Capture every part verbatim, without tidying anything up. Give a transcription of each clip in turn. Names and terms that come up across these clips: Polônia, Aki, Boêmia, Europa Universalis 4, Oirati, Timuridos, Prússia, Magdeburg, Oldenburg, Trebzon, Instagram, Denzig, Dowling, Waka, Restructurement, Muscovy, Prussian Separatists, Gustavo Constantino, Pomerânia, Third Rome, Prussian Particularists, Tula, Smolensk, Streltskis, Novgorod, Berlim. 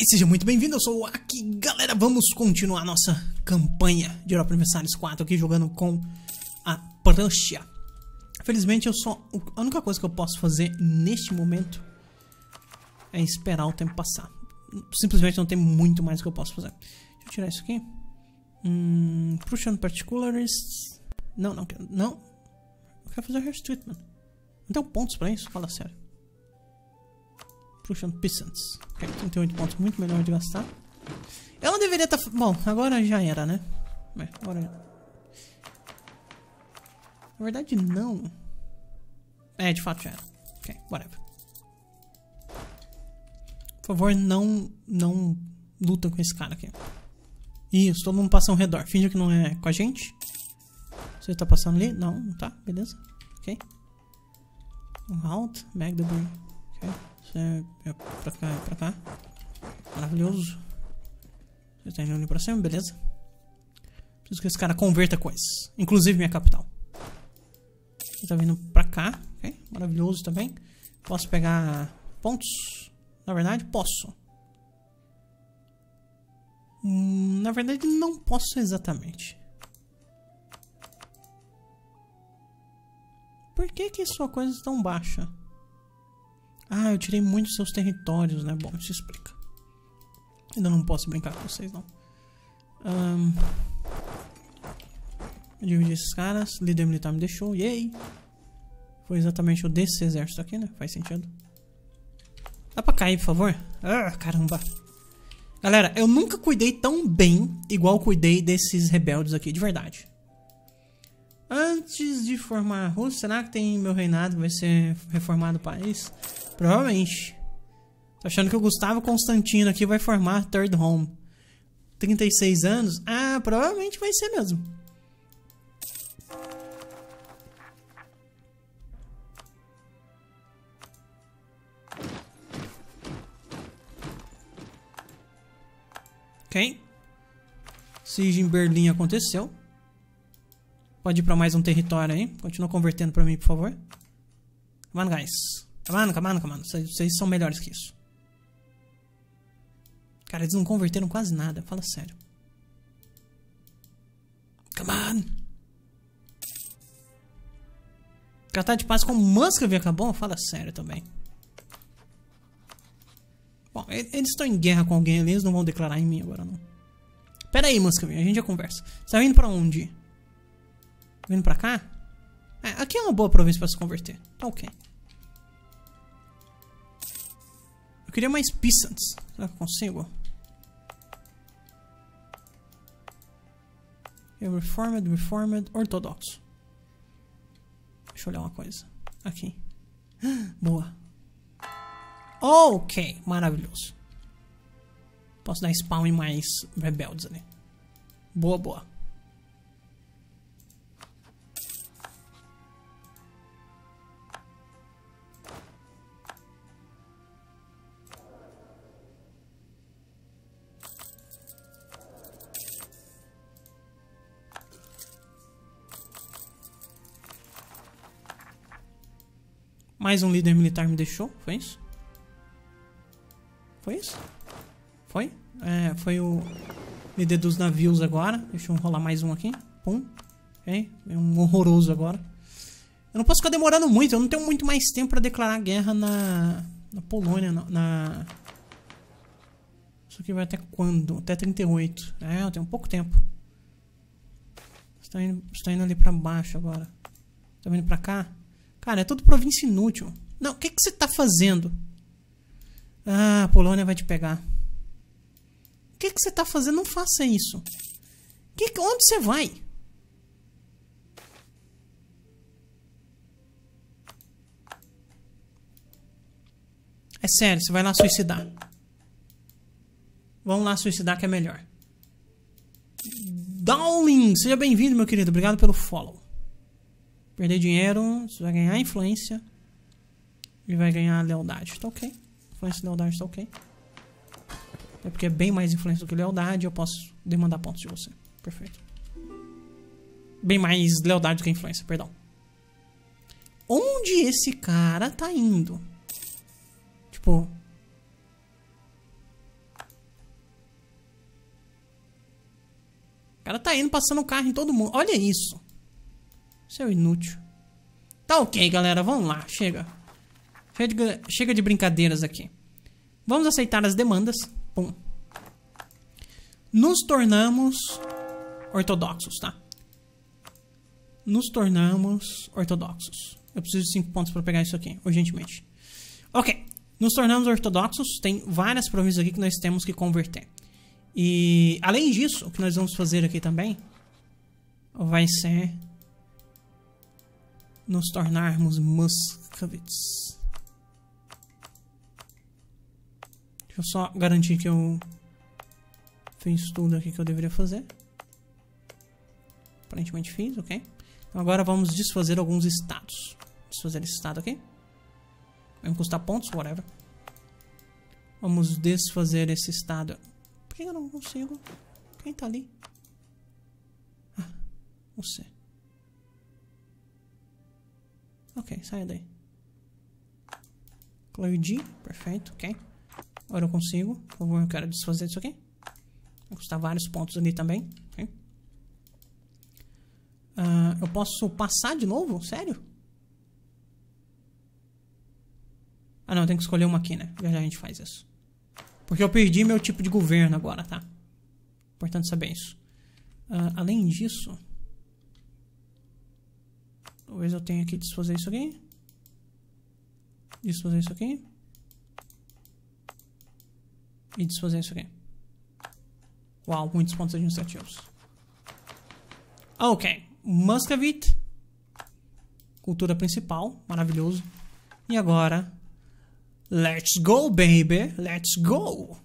e seja muito bem-vindo, eu sou o Aki. Galera, vamos continuar nossa campanha de Europa Universalis quatro aqui, jogando com a Prússia. Felizmente, eu só... a única coisa que eu posso fazer neste momento é esperar o tempo passar. Simplesmente não tem muito mais que eu posso fazer. Deixa eu tirar isso aqui. Hum, Prussian Particularists... Não, não, não. Eu quero fazer o Restructurement. Não tenho pontos pra isso? Fala sério. Prussian Peasants. Ok, trinta e oito pontos. Muito melhor de gastar. Eu não deveria estar... Tá... Bom, agora já era, né? É, agora já... Na verdade, não. É, de fato já era. Ok, whatever. Por favor, não... Não luta com esse cara aqui. Isso, todo mundo passa ao redor. Finge que não é com a gente. Você tá passando ali? Não, não tá. Beleza. Ok. Um halt. Magdeburg. Ok. Você é pra cá, é pra cá. Maravilhoso. Você tá indo ali pra cima? Beleza. Preciso que esse cara converta coisas. Inclusive minha capital. Você tá vindo pra cá. Ok. Maravilhoso também. Posso pegar pontos? Na verdade, posso. Hum, na verdade, não posso exatamente. Por que que sua coisa é tão baixa? Ah, eu tirei muitos seus territórios, né? Bom, isso explica. Ainda não posso brincar com vocês, não. Um, eu dividi esses caras. O líder militar me deixou. Yay! Foi exatamente o desse exército aqui, né? Faz sentido. Dá pra cair, por favor? Ah, caramba! Galera, eu nunca cuidei tão bem igual cuidei desses rebeldes aqui, de verdade. Antes de formar a Rússia, será que tem meu reinado vai ser reformado o país? Provavelmente. Tô achando que o Gustavo Constantino aqui vai formar Third Rome. trinta e seis anos? Ah, provavelmente vai ser mesmo. Ok. Siege em Berlim aconteceu. Pode ir pra mais um território aí. Continua convertendo pra mim, por favor. Come on, guys. Come on, come on, come on. Vocês são melhores que isso. Cara, eles não converteram quase nada. Fala sério. Come on. O Tratado de Paz com Muscovy acabou? Fala sério também. Bom, eles estão em guerra com alguém ali, eles não vão declarar em mim agora, não. Pera aí, Muscovy, a gente já conversa. Você tá vindo pra onde? Tá vindo pra cá? É, aqui é uma boa província pra se converter. Tá ok. Eu queria mais peasants. Será que eu consigo? Reformed, Reformed, Ortodoxo. Deixa eu olhar uma coisa. Aqui. Boa. Ok, maravilhoso. Posso dar spawn em mais rebeldes ali. Boa, boa. Mais um líder militar me deixou, foi isso? Foi isso? Foi? É, foi o líder dos navios agora. Deixa eu rolar mais um aqui. Pum. Ok. É um horroroso agora. Eu não posso ficar demorando muito. Eu não tenho muito mais tempo pra declarar guerra na, na Polônia. Na, na... Isso aqui vai até quando? Até trinta e oito. É, eu tenho pouco tempo. Você tá indo, você tá indo ali pra baixo agora. Você tá vindo pra cá? Cara, é tudo província inútil. Não, o que que você tá fazendo? Ah, a Polônia vai te pegar. O que que você tá fazendo? Não faça isso. Que, onde você vai? É sério, você vai lá suicidar. Vamos lá suicidar que é melhor. Dowling, seja bem-vindo, meu querido. Obrigado pelo follow. Perder dinheiro, você vai ganhar influência. E vai ganhar lealdade. Tá ok. Influência e lealdade tá ok. É porque é bem mais influência do que lealdade. Eu posso demandar pontos de você. Perfeito. Bem mais lealdade do que influência, perdão. Onde esse cara tá indo? Tipo... cara tá indo passando o carro em todo mundo. Olha isso. Seu inútil. Tá ok, galera. Vamos lá. Chega. Chega de, chega de brincadeiras aqui. Vamos aceitar as demandas. Pum. Nos tornamos ortodoxos, tá? Nos tornamos ortodoxos. Eu preciso de cinco pontos pra pegar isso aqui, urgentemente. Ok. Nos tornamos ortodoxos. Tem várias províncias aqui que nós temos que converter. E, além disso, o que nós vamos fazer aqui também vai ser nos tornarmos Muscovites. Deixa eu só garantir que eu fiz tudo aqui que eu deveria fazer. Aparentemente fiz, ok. Então agora vamos desfazer alguns estados. Desfazer esse estado aqui. Vai me custar pontos, whatever. Vamos desfazer esse estado. Por que eu não consigo? Quem tá ali? Ah, você. Ok, saia daí. Cloyd, perfeito, ok. Agora eu consigo. Por favor, eu quero desfazer isso aqui. Vai custar vários pontos ali também. Okay. Uh, eu posso passar de novo? Sério? Ah, não, tem que escolher uma aqui, né? Já já a gente faz isso. Porque eu perdi meu tipo de governo agora, tá? Importante saber isso. Uh, além disso... Talvez eu tenha que desfazer isso aqui. Desfazer isso aqui. E desfazer isso aqui. Uau, muitos pontos administrativos. Ok. Muscovite. Cultura principal. Maravilhoso. E agora... Let's go, baby! Let's go!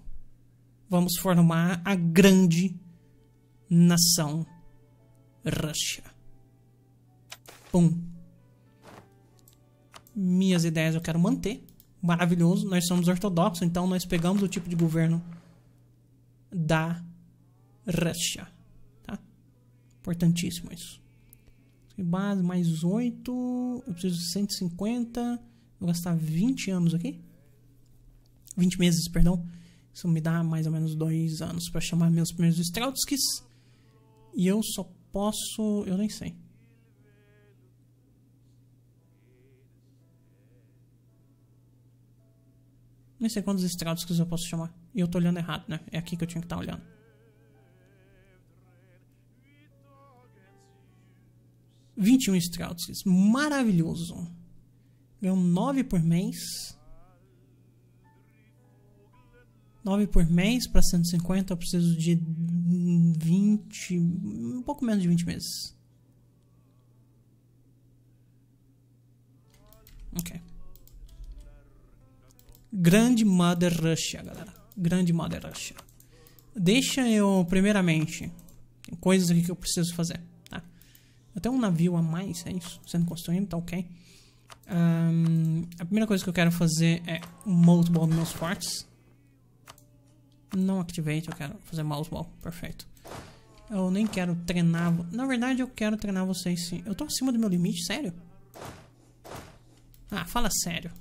Vamos formar a grande nação Rússia. Pum. Minhas ideias eu quero manter. Maravilhoso. Nós somos ortodoxos, então nós pegamos o tipo de governo da Rússia. Tá? Importantíssimo isso. Base mais oito. Eu preciso de cento e cinquenta. Vou gastar vinte anos aqui. vinte meses, perdão. Isso me dá mais ou menos dois anos para chamar meus primeiros Streltskis. E eu só posso... Eu nem sei. Nem sei quantos Streltskis eu posso chamar. E eu tô olhando errado, né? É aqui que eu tinha que estar olhando. vinte e um Streltskis. Maravilhoso. Ganhou nove por mês. nove por mês para cento e cinquenta, eu preciso de vinte, um pouco menos de vinte meses. Ok. Grande Mother Russia, galera. Grande Mother Russia. Deixa eu, primeiramente, tem coisas aqui que eu preciso fazer, tá? Eu tenho um navio a mais, é isso? Sendo construído, tá ok. Um, a primeira coisa que eu quero fazer é um multiball nos meus fortes. Não activate, eu quero fazer mouse ball, perfeito. Eu nem quero treinar... Na verdade, eu quero treinar vocês sim. Eu tô acima do meu limite, sério? Ah, fala sério.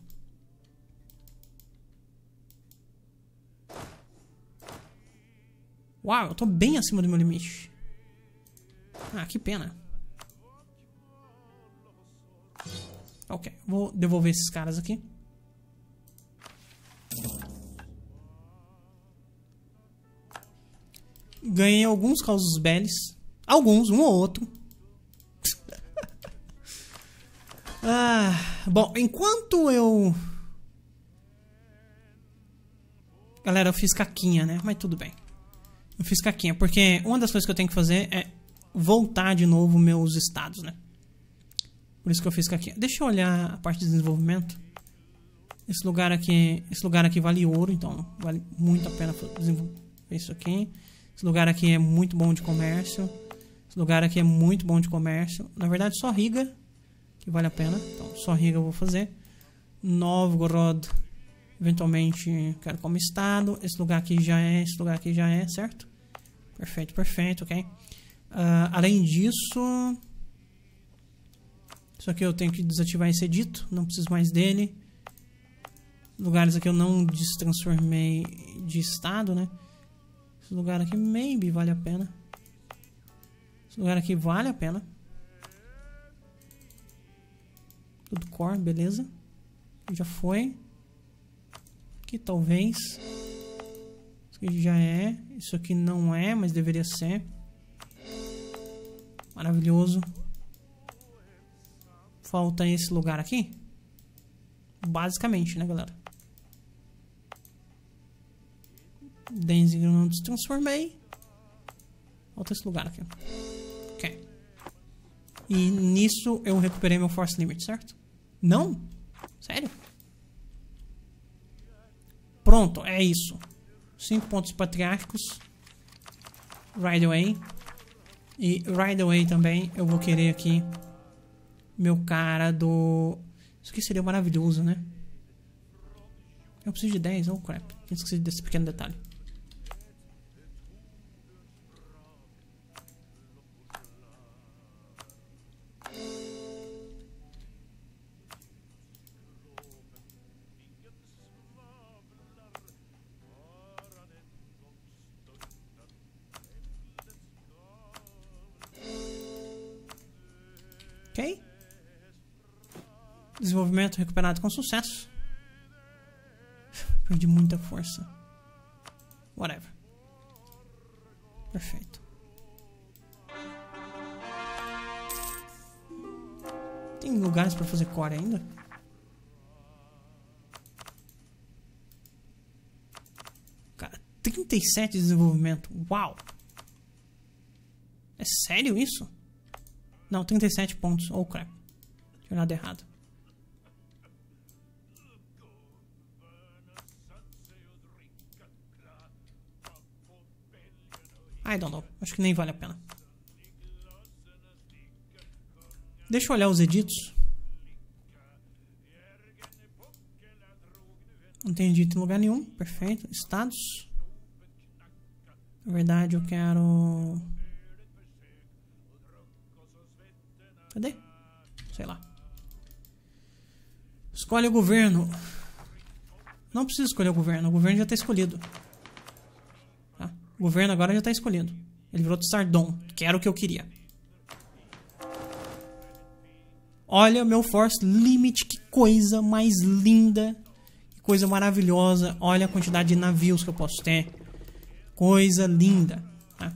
Uau, eu tô bem acima do meu limite. Ah, que pena. Ok, vou devolver esses caras aqui. Ganhei alguns causos belis. Alguns, um ou outro. Ah, bom, enquanto eu... Galera, eu fiz caquinha, né? Mas tudo bem. Eu fiz caquinha, porque uma das coisas que eu tenho que fazer é voltar de novo meus estados, né? Por isso que eu fiz caquinha. Deixa eu olhar a parte de desenvolvimento. Esse lugar aqui, esse lugar aqui vale ouro, então vale muito a pena desenvolver isso aqui. Esse lugar aqui é muito bom de comércio. Esse lugar aqui é muito bom de comércio. Na verdade, só Riga, que vale a pena. Então, só Riga eu vou fazer. Novgorod, eventualmente, quero como estado. Esse lugar aqui já é, esse lugar aqui já é, certo? Perfeito, perfeito, ok. Uh, além disso... Isso aqui eu tenho que desativar esse edito. Não preciso mais dele. Lugares aqui eu não destransformei de estado, né? Esse lugar aqui, maybe, vale a pena. Esse lugar aqui vale a pena. Tudo core, beleza. Já foi. Aqui talvez. Isso aqui já é. Isso aqui não é, mas deveria ser. Maravilhoso. Falta esse lugar aqui. Basicamente, né, galera? Denzig eu não transformei. Falta esse lugar aqui. Ok. E nisso eu recuperei meu Force Limit, certo? Não? Sério? Pronto, é isso. Cinco pontos patriárquicos. Right away. E right away também eu vou querer aqui meu cara do... Isso aqui seria maravilhoso, né? Eu preciso de dez, oh crap. Eu esqueci desse pequeno detalhe. Ok. Desenvolvimento recuperado com sucesso. Perdi muita força. Whatever. Perfeito. Tem lugares pra fazer core ainda? Cara, trinta e sete de desenvolvimento. Uau! É sério isso? Não, trinta e sete pontos. Oh, crap. Tinha nada errado. I don't know. Acho que nem vale a pena. Deixa eu olhar os editos. Não tem edito em lugar nenhum. Perfeito. Estados. Na verdade, eu quero... Cadê? Sei lá. Escolhe o governo. Não precisa escolher o governo. O governo já está escolhido. Tá? O governo agora já está escolhido. Ele virou Tsardom, que era o que eu queria. Olha meu Force Limit. Que coisa mais linda. Que coisa maravilhosa. Olha a quantidade de navios que eu posso ter. Coisa linda. Tá?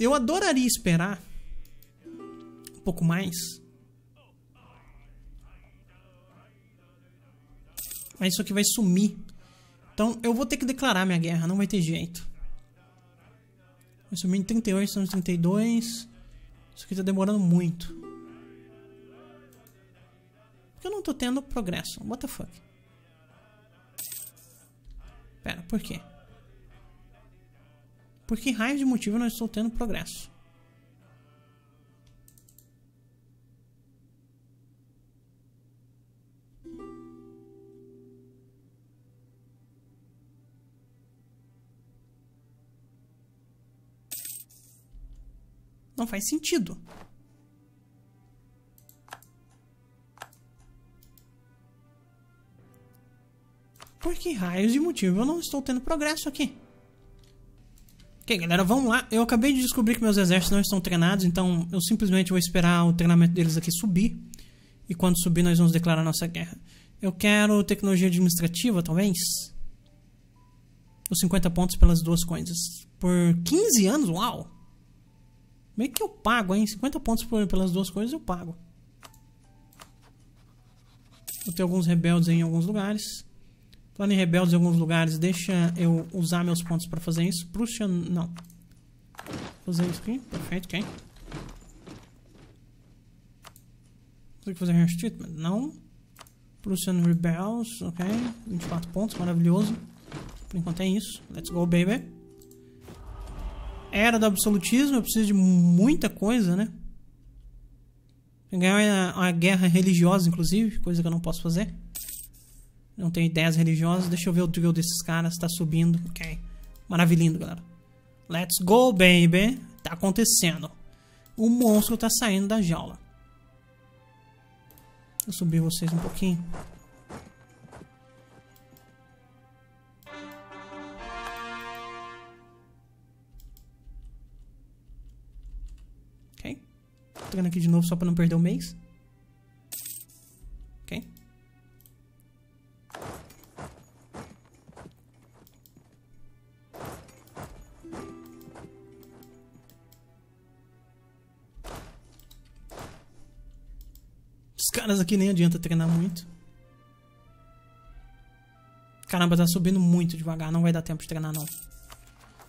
Eu adoraria esperar pouco mais, mas isso aqui vai sumir, então eu vou ter que declarar minha guerra, não vai ter jeito. Vai sumir em trinta e oito, estamos em trinta e dois. Isso aqui tá demorando muito porque eu não tô tendo progresso. What the fuck? Pera, por quê? Por que raio de motivo eu não estou tendo progresso? Não faz sentido. Por que raios de motivo eu não estou tendo progresso aqui? Ok, galera, vamos lá. Eu acabei de descobrir que meus exércitos não estão treinados, então eu simplesmente vou esperar o treinamento deles aqui subir. E quando subir, nós vamos declarar nossa guerra. Eu quero tecnologia administrativa, talvez. Os cinquenta pontos pelas duas coisas. Por quinze anos? Uau! Meio que eu pago, hein? cinquenta pontos por, pelas duas coisas eu pago. Eu tenho alguns rebeldes em alguns lugares. Falando em rebeldes em alguns lugares, deixa eu usar meus pontos pra fazer isso. Prussian, não. Fazer isso aqui, perfeito, ok. Tem que fazer Restructurement, não. Prussian Rebels, ok. vinte e quatro pontos, maravilhoso. Por enquanto é isso. Let's go, baby. Era do absolutismo, eu preciso de muita coisa, né? Ganhar uma guerra religiosa, inclusive, coisa que eu não posso fazer. Não tenho ideias religiosas. Deixa eu ver o drill desses caras, tá subindo. Ok, maravilhoso, galera. Let's go, baby. Tá acontecendo. O monstro tá saindo da jaula. Vou subir vocês um pouquinho. clicando aqui de novo só para não perder o mês. Ok. Os caras aqui nem adianta treinar muito. Caramba, tá subindo muito devagar. Não vai dar tempo de treinar, não.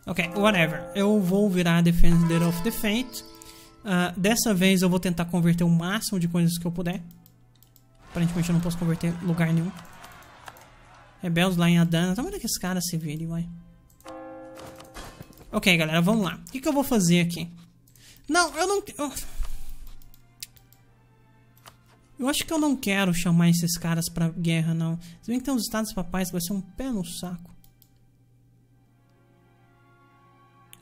Ok, whatever. Eu vou virar Defender of the Faith. Uh, dessa vez eu vou tentar converter o máximo de coisas que eu puder. Aparentemente eu não posso converter lugar nenhum. Rebeldes lá em Adana. Tá vendo que esse cara se vire, vai. Ok, galera, vamos lá. O que, que eu vou fazer aqui? Não, eu não... Eu... eu acho que eu não quero chamar esses caras pra guerra, não. Se bem que tem uns estados papais, vai ser um pé no saco.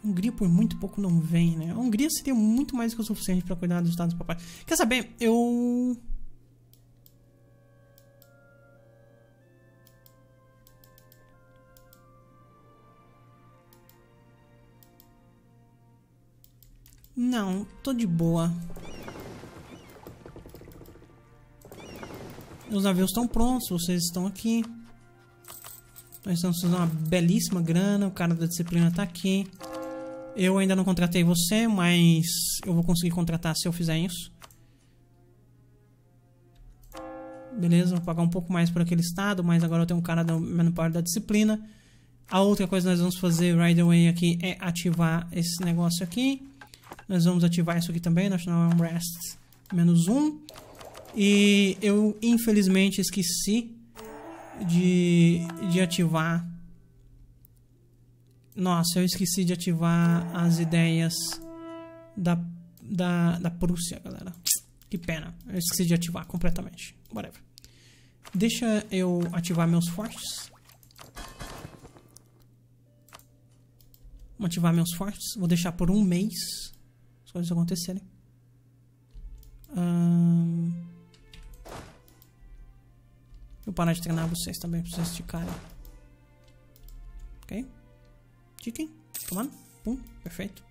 A Hungria por muito pouco não vem, né? A Hungria seria muito mais do que o suficiente pra cuidar dos estados papais. Quer saber? Eu... Não, tô de boa. Os navios estão prontos, vocês estão aqui. Nós estamos usando uma belíssima grana. O cara da disciplina tá aqui. Eu ainda não contratei você, mas eu vou conseguir contratar se eu fizer isso. Beleza, vou pagar um pouco mais por aquele estado, mas agora eu tenho um cara da Manpower da disciplina. A outra coisa que nós vamos fazer right away aqui é ativar esse negócio aqui. Nós vamos ativar isso aqui também, National Unrest menos um. E eu, infelizmente, esqueci de, de ativar... Nossa, eu esqueci de ativar as ideias da, da, da Prússia, galera. Que pena. Eu esqueci de ativar completamente. Whatever. Deixa eu ativar meus fortes. Vou ativar meus fortes. Vou deixar por um mês as coisas acontecerem. Ahn... Vou parar de treinar vocês também, pra vocês esticarem. Ok? Tiquem. Tomando. Pum. Perfeito.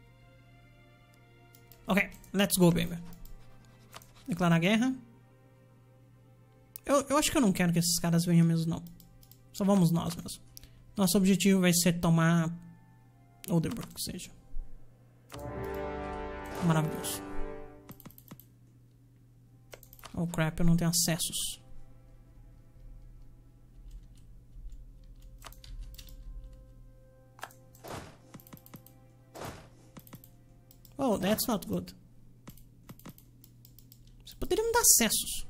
Ok. Let's go, baby. Declarar guerra. Eu, eu acho que eu não quero que esses caras venham mesmo, não. Só vamos nós mesmo. Nosso objetivo vai ser tomar... Oldenburg, que seja. Maravilhoso. Oh, crap. Eu não tenho acessos. Oh, that's not good. Você poderia me dar acessos.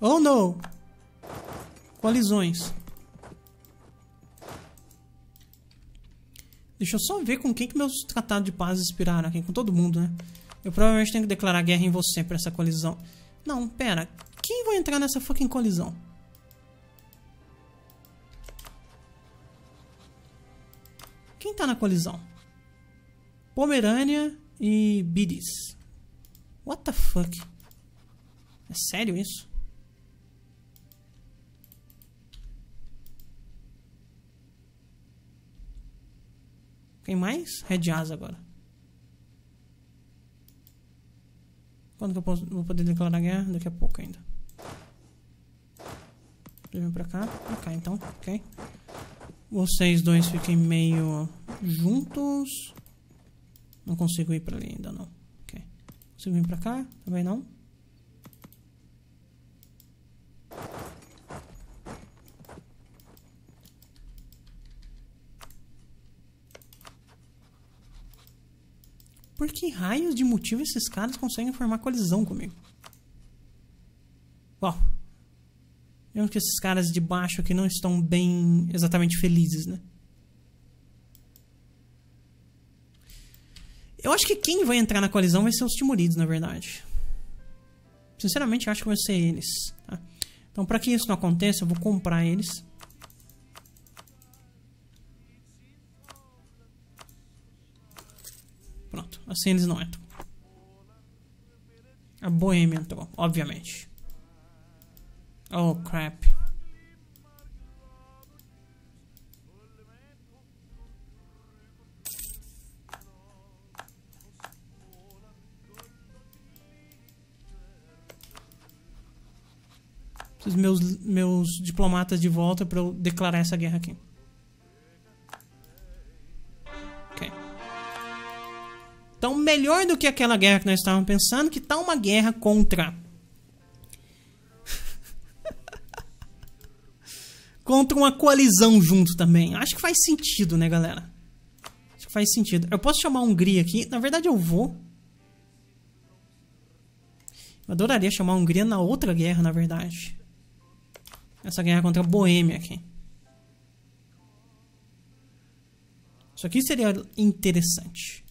Oh, não. Colisões. Deixa eu só ver com quem que meus tratados de paz inspiraram aqui. Com todo mundo, né? Eu provavelmente tenho que declarar guerra em você pra essa colisão. Não, pera. Quem vai entrar nessa fucking colisão? Quem tá na colisão? Pomerânia e Bidis. What the fuck? É sério isso? Quem mais? Rediaz agora. Quando que eu posso, vou poder declarar guerra? Daqui a pouco ainda. Vem pra cá. Pra cá então. Ok. Vocês dois fiquem meio juntos. Não consigo ir pra ali ainda, não. Ok. Consigo vir pra cá? Também não. Por que raios de motivo esses caras conseguem formar colisão comigo? Uau. Vemos que esses caras de baixo aqui não estão bem, exatamente felizes, né? Eu acho que quem vai entrar na colisão vai ser os Timuridos, na verdade. Sinceramente, eu acho que vai ser eles. Tá? Então, pra que isso não aconteça, eu vou comprar eles. Pronto, assim eles não entram. A Boêmia entrou, obviamente. Oh, crap. os meus, meus diplomatas de volta para eu declarar essa guerra aqui. Ok. Então, melhor do que aquela guerra que nós estávamos pensando, que tá uma guerra contra... contra uma coalizão junto também. Acho que faz sentido, né, galera? Acho que faz sentido. Eu posso chamar a Hungria aqui. Na verdade, eu vou. Eu adoraria chamar a Hungria na outra guerra, na verdade. Essa guerra contra a Boêmia aqui. Isso aqui seria interessante.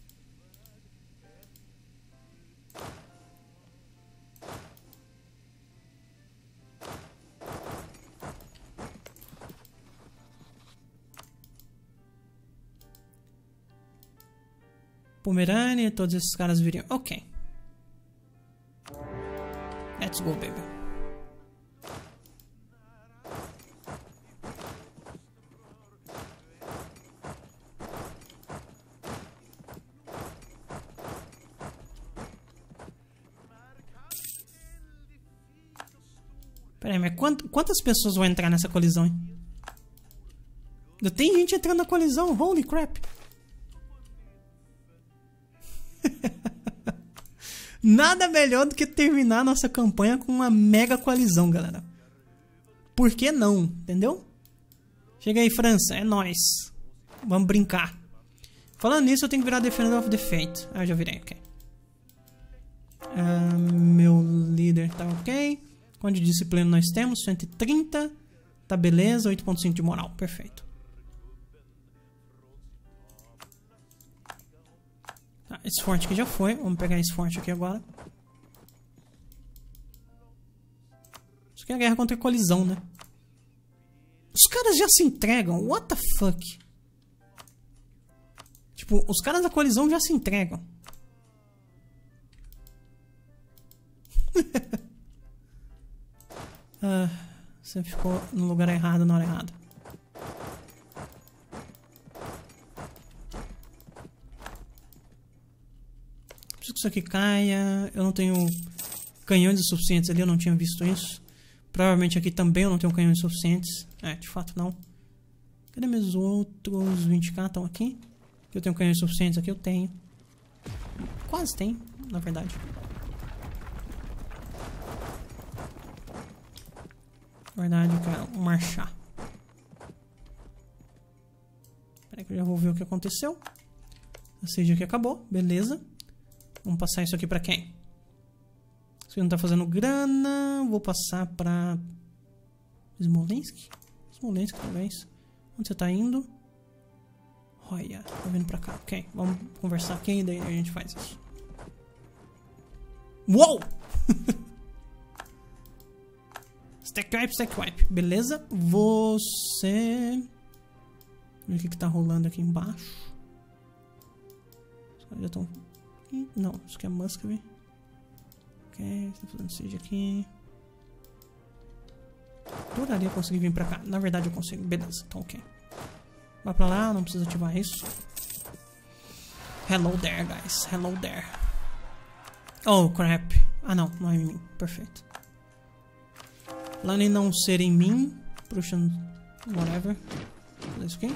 Pomerânia, todos esses caras viriam. Ok. Let's go, baby. Peraí, mas quant, quantas pessoas vão entrar nessa colisão, hein? Ainda tem gente entrando na colisão, holy crap. Nada melhor do que terminar nossa campanha com uma mega coalizão, galera. Por que não? Entendeu? Chega aí, França. É nóis. Vamos brincar. Falando nisso, eu tenho que virar Defender of the Fate. Ah, já virei. Ok. Ah, meu líder tá ok. Quanto de disciplina nós temos? cento e trinta. Tá beleza. oito ponto cinco de moral. Perfeito. Esse forte aqui já foi. Vamos pegar esse forte aqui agora. Isso aqui é a guerra contra a colisão, né? Os caras já se entregam. What the fuck? Tipo, os caras da colisão já se entregam. Ah, você ficou no lugar errado na hora errada. Preciso que isso aqui caia. Eu não tenho canhões suficientes ali, eu não tinha visto isso. Provavelmente aqui também eu não tenho canhões suficientes. É, de fato não. Cadê meus outros vinte k? Estão aqui. Eu tenho canhões suficientes aqui, eu tenho. Quase tem, na verdade. Na verdade, eu quero marchar. Peraí que eu já vou ver o que aconteceu. Ou seja, aqui acabou, beleza. Vamos passar isso aqui pra quem? Se não tá fazendo grana, vou passar pra... Smolensk? Smolensk, talvez. Onde você tá indo? Olha, tá vindo pra cá. Ok, vamos conversar aqui e daí a gente faz isso. Uou! Stack wipe, stack wipe. Beleza, você... Vamos ver o que que tá rolando aqui embaixo. Os caras já estão... Não, isso aqui é Muscovy. Ok, está fazendo siege aqui. Adoraria conseguir vir pra cá. Na verdade eu consigo, beleza, então ok. Vai pra lá, não precisa ativar isso. Hello there, guys, hello there. Oh, crap. Ah não, não é em mim, perfeito. Lá nem não ser em mim. Prussian... whatever. Fazer isso aqui.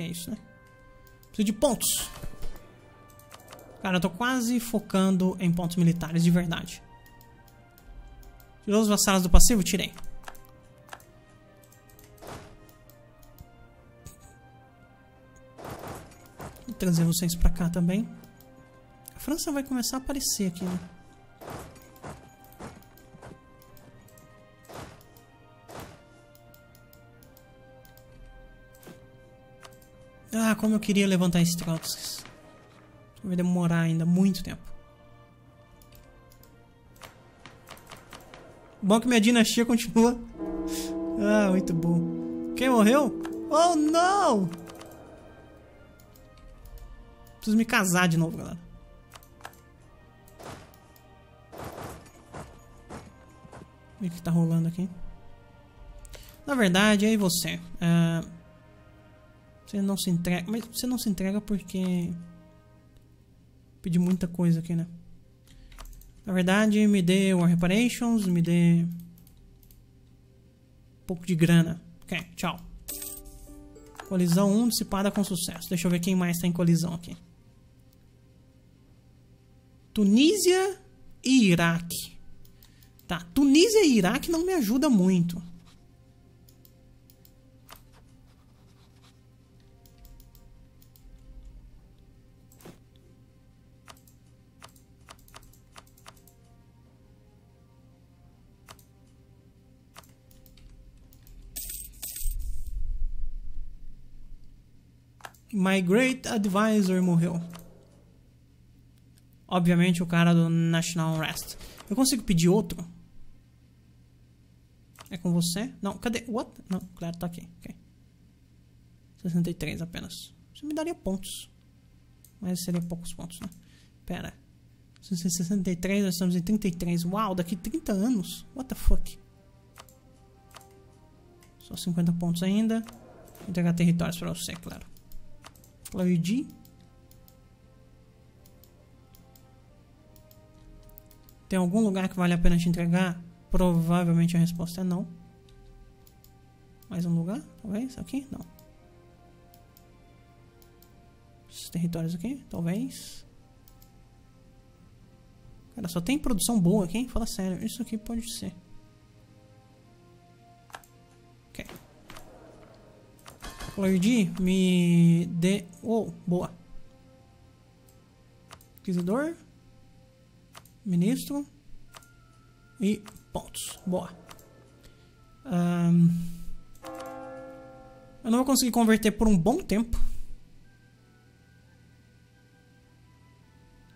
É isso, né? Preciso de pontos. Cara, eu tô quase focando em pontos militares, de verdade. Tirou os vassalos do passivo? Tirei. Vou trazer vocês pra cá também. A França vai começar a aparecer aqui, né? Ah, como eu queria levantar esses troços. Vai demorar ainda muito tempo. Bom que minha dinastia continua. Ah, muito bom. Quem morreu? Oh, não! Preciso me casar de novo, galera. O que tá rolando aqui? Na verdade, aí você... Ah, você não se entrega... Mas você não se entrega porque... Pedi muita coisa aqui, né? Na verdade, me dê War Reparations, me dê um pouco de grana. Ok, tchau. Colisão um dissipada com sucesso. Deixa eu ver quem mais está em colisão aqui. Tunísia e Iraque. Tá, Tunísia e Iraque não me ajuda muito. My Great Advisor morreu. Obviamente o cara do National Unrest. Eu consigo pedir outro? É com você? Não, cadê? What? Não, claro, tá aqui. Okay. sessenta e três apenas. Isso me daria pontos. Mas seria poucos pontos, né? Pera. sessenta e três, nós estamos em trinta e três. Uau, daqui trinta anos. What the fuck? Só cinquenta pontos ainda. Vou entregar territórios pra você, claro. Claudi. Tem algum lugar que vale a pena te entregar? Provavelmente a resposta é não. Mais um lugar? Talvez? Aqui? Não. Esses territórios aqui? Talvez. Cara, só tem produção boa aqui, hein? Fala sério. Isso aqui pode ser. Ok. Lordi, me dê... Oh, boa. Inquisidor. Ministro. E... pontos. Boa. Um, eu não vou conseguir converter por um bom tempo.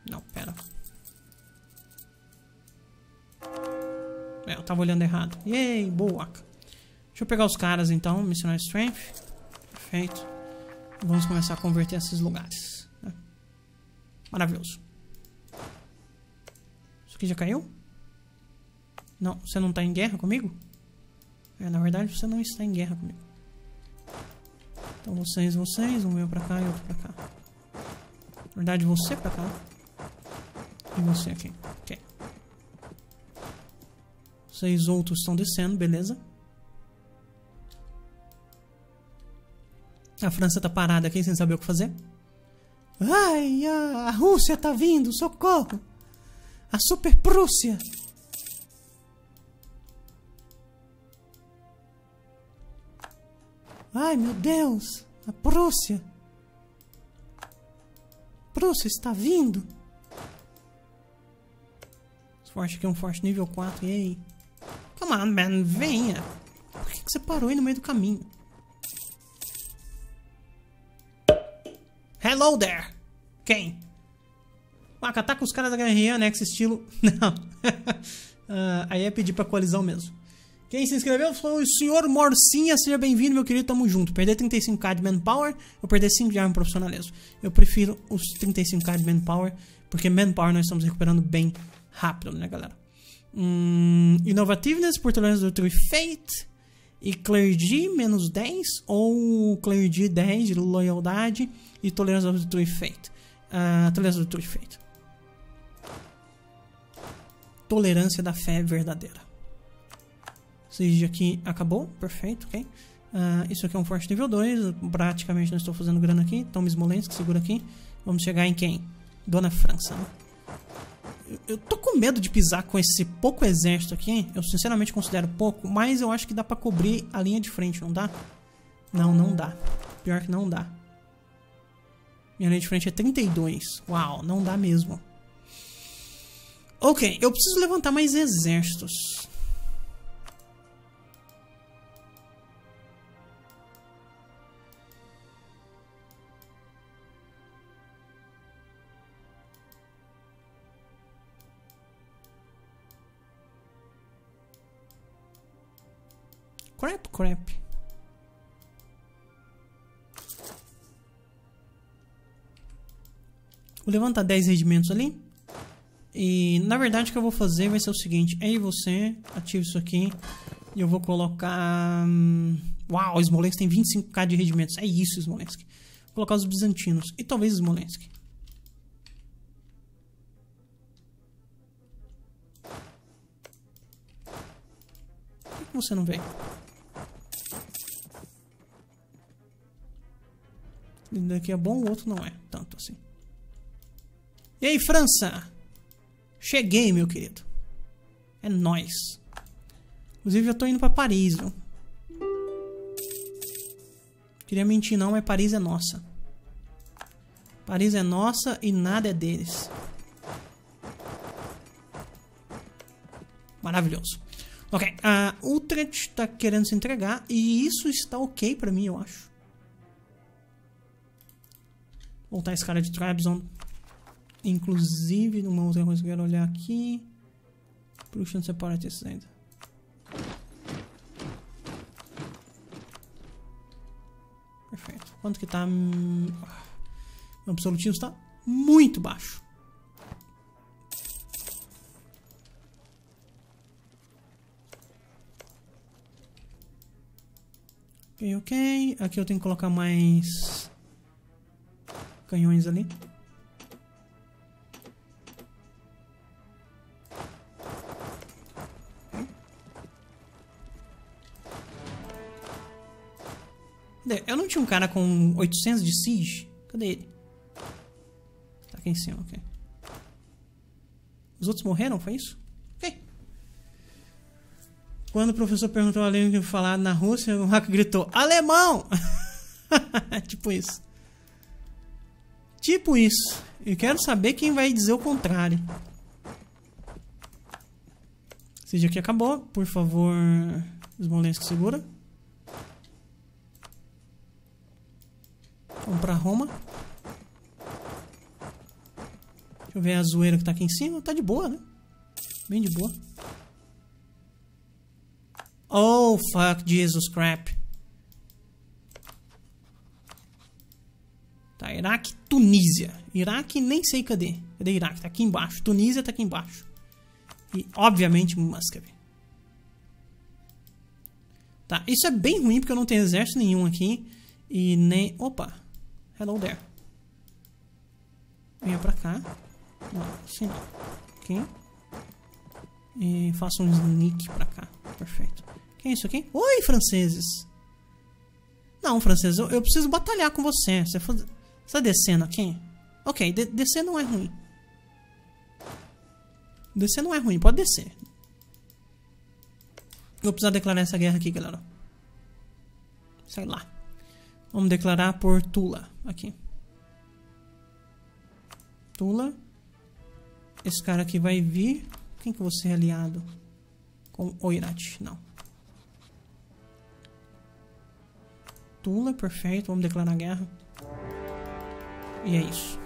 Não, pera. É, eu tava olhando errado. Yay, boa, Waka. Deixa eu pegar os caras então. Missionar Strength. Perfeito. Vamos começar a converter esses lugares. Né? Maravilhoso. Isso aqui já caiu? Não, você não está em guerra comigo? É, na verdade você não está em guerra comigo. Então vocês, vocês, um veio pra cá e outro pra cá. Na verdade você pra cá. E você aqui. Ok. Vocês outros estão descendo, beleza. A França tá parada aqui sem saber o que fazer. Ai, a Rússia tá vindo, socorro! A Super Prússia! Ai, meu Deus! A Prússia! Prússia está vindo! Esse forte aqui é um forte nível quatro, e aí? Come on, man, venha! Por que que você parou aí no meio do caminho? Hello there! Quem? Waka, tá com os caras da guerrinha, né? Esse estilo... Não. uh, aí é pedir pra coalizão mesmo. Quem se inscreveu foi o senhor Morcinha. Seja bem-vindo, meu querido. Tamo junto. Perder trinta e cinco mil de manpower, eu perder cinco de arma profissionalismo. Eu prefiro os trinta e cinco mil de manpower, porque manpower nós estamos recuperando bem rápido, né, galera? Hum, innovativeness por tolerância do Trifate. E Clergy, menos dez. Ou Clergy, dez de loyaldade. E tolerância do Trifate. Uh, tolerância do Trifate. Tolerância da fé verdadeira. Seja aqui acabou, perfeito, ok. Uh, isso aqui é um forte nível dois, praticamente não estou fazendo grana aqui. Toma Smolensk, segura aqui. Vamos chegar em quem? Dona França, né? eu, eu tô com medo de pisar com esse pouco exército aqui. Eu sinceramente considero pouco, mas eu acho que dá pra cobrir a linha de frente, não dá? Não, não dá. Pior que não dá. Minha linha de frente é trinta e dois, uau, não dá mesmo. Ok, eu preciso levantar mais exércitos. Crap, crap. Vou levantar dez regimentos ali. E na verdade o que eu vou fazer vai ser o seguinte. Aí você ativa isso aqui. E eu vou colocar... Uau, Smolensk tem vinte e cinco mil de regimentos. É isso, Smolensk. Vou colocar os bizantinos. E talvez Smolensk. que você não vem? Um daqui é bom, o outro não é tanto assim. E aí, França? Cheguei, meu querido. É nóis. Inclusive, eu tô indo pra Paris, viu? Queria mentir não, mas Paris é nossa. Paris é nossa e nada é deles. Maravilhoso. Ok, a Utrecht tá querendo se entregar e isso está ok pra mim, eu acho. Vou voltar esse cara de Trebzon. Inclusive, numa outra coisa que eu quero olhar aqui. Prussian Separatists ainda. Perfeito. Quanto que tá? O absolutismo está muito baixo. Ok, ok. Aqui eu tenho que colocar mais canhões ali. Cadê? Eu não tinha um cara com oitocentos de siege? Cadê ele? Tá aqui em cima, ok. Os outros morreram, foi isso? Ok. Quando o professor perguntou a língua que falar na Rússia, o Waka gritou, alemão! Tipo isso. Tipo isso. Eu quero saber quem vai dizer o contrário. Esse dia aqui acabou. Por favor, Smolensk segura. Vamos pra Roma. Deixa eu ver a zoeira que tá aqui em cima. Tá de boa, né? Bem de boa. Oh, fuck, Jesus crap. Tá, Iraque, Tunísia. Iraque, nem sei cadê. Cadê Iraque? Tá aqui embaixo. Tunísia tá aqui embaixo. E, obviamente, Muscovy. Tá, isso é bem ruim porque eu não tenho exército nenhum aqui. E nem... Opa! Hello there. Venha pra cá. Não, assim não. Ok. E faço um sneak pra cá. Perfeito. Que é isso aqui? Oi, franceses! Não, franceses, eu, eu preciso batalhar com você. Você está descendo aqui? Ok, de, descer não é ruim. Descer não é ruim, pode descer. Vou precisar declarar essa guerra aqui, galera. Sei lá. Vamos declarar por Tula. Aqui. Tula. Esse cara aqui vai vir. Quem que você é aliado? Com Oirati. Não. Tula, perfeito. Vamos declarar a guerra. E é isso.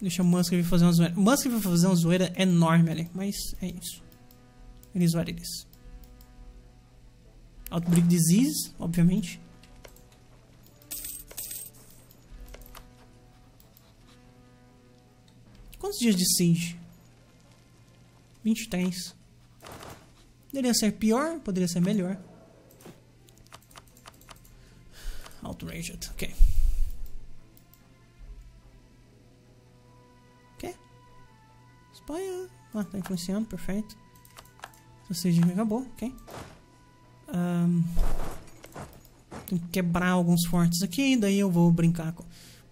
Deixa o Muscovy fazer uma zoeira. O Muscovy vai fazer uma zoeira enorme ali. Mas é isso. Eles zoaram eles. Outbreak disease, obviamente. Quantos dias de siege? vinte e três. Poderia ser pior, poderia ser melhor. Outraged, ok. Ok. Espanha. Ah, tá influenciando, perfeito. O siege acabou, ok. Um, tem que quebrar alguns fortes aqui, daí eu vou brincar com...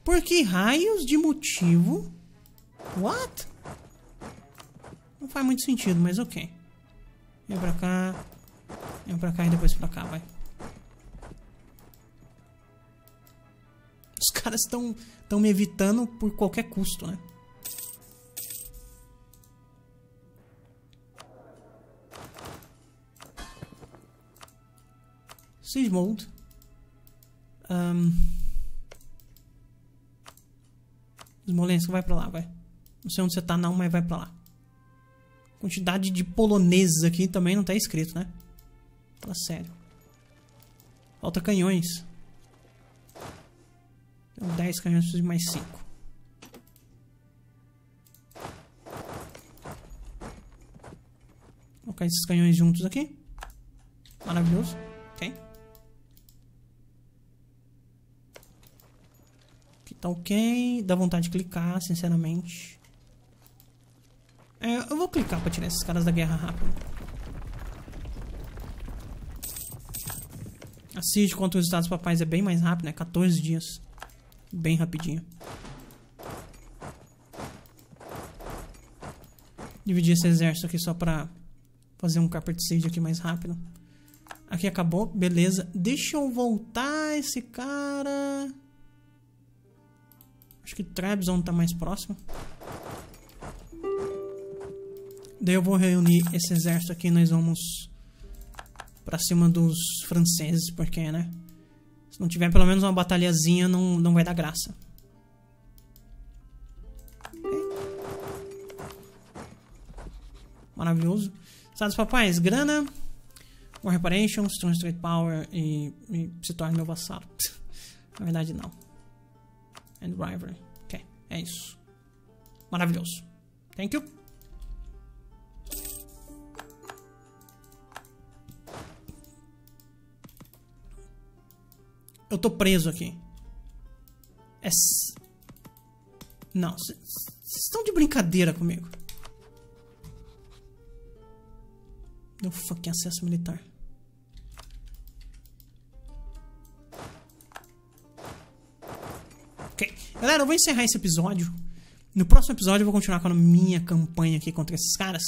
Por que raios de motivo... What? Não faz muito sentido, mas ok. Vem pra cá. Vem pra cá e depois pra cá, vai. Os caras estão estão me evitando por qualquer custo, né? Siege mode. Um, Smolensk, vai pra lá, vai. Não sei onde você tá não, mas vai pra lá. Quantidade de poloneses aqui também não tá escrito, né? Fala sério. Falta canhões. Tem dez canhões, preciso de mais cinco. Vou colocar esses canhões juntos aqui. Maravilhoso. Ok. Aqui tá ok. Dá vontade de clicar, sinceramente. É, eu vou clicar pra tirar esses caras da guerra rápido. Assiste quanto os resultados papais é bem mais rápido, né? quatorze dias. Bem rapidinho. Dividir esse exército aqui só pra fazer um carpeticídio aqui mais rápido. Aqui acabou, beleza. Deixa eu voltar esse cara. Acho que Trebzon tá mais próximo. Daí eu vou reunir esse exército aqui. Nós vamos pra cima dos franceses, porque, né? Se não tiver pelo menos uma batalhazinha, não, não vai dar graça. Maravilhoso. Estados papais, grana. War reparations, strong straight power e, e se torna meu vassalo. Na verdade, não. And rivalry. Ok, é isso. Maravilhoso. Thank you. Eu tô preso aqui. É... Não, vocês estão de brincadeira comigo. Deu fucking acesso militar. Ok. Galera, eu vou encerrar esse episódio. No próximo episódio eu vou continuar com a minha campanha aqui contra esses caras.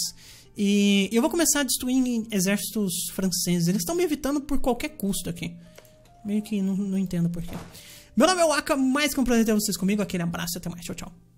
E eu vou começar a destruir exércitos franceses. Eles estão me evitando por qualquer custo aqui. Meio que não, não entendo porquê. Meu nome é Waka, mais que um prazer ter vocês comigo. Aquele abraço e até mais. Tchau, tchau.